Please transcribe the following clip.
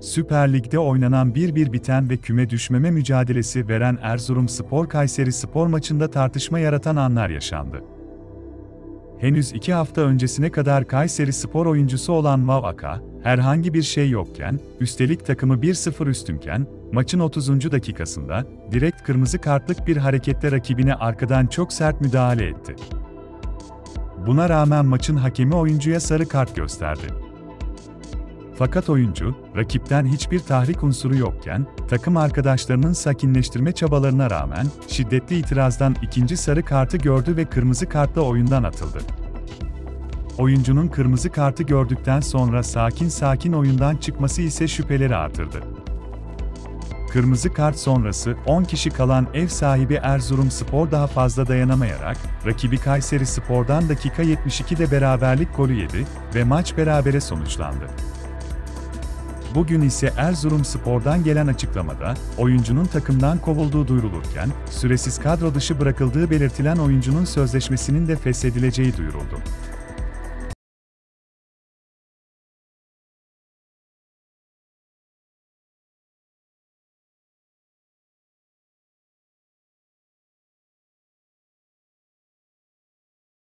Süper Lig'de oynanan 1-1 biten ve küme düşmeme mücadelesi veren Erzurumspor Kayseri Spor maçında tartışma yaratan anlar yaşandı. Henüz 2 hafta öncesine kadar Kayseri Spor oyuncusu olan Yaw Ackah, herhangi bir şey yokken, üstelik takımı 1-0 üstünken, maçın 30. dakikasında, direkt kırmızı kartlık bir hareketle rakibine arkadan çok sert müdahale etti. Buna rağmen maçın hakemi oyuncuya sarı kart gösterdi. Fakat oyuncu, rakipten hiçbir tahrik unsuru yokken, takım arkadaşlarının sakinleştirme çabalarına rağmen, şiddetli itirazdan ikinci sarı kartı gördü ve kırmızı kartla oyundan atıldı. Oyuncunun kırmızı kartı gördükten sonra sakin oyundan çıkması ise şüpheleri artırdı. Kırmızı kart sonrası 10 kişi kalan ev sahibi Erzurumspor daha fazla dayanamayarak, rakibi Kayseri Spor'dan dakika 72'de beraberlik golü yedi ve maç berabere sonuçlandı. Bugün ise Erzurumspor'dan gelen açıklamada, oyuncunun takımdan kovulduğu duyurulurken, süresiz kadro dışı bırakıldığı belirtilen oyuncunun sözleşmesinin de feshedileceği duyuruldu.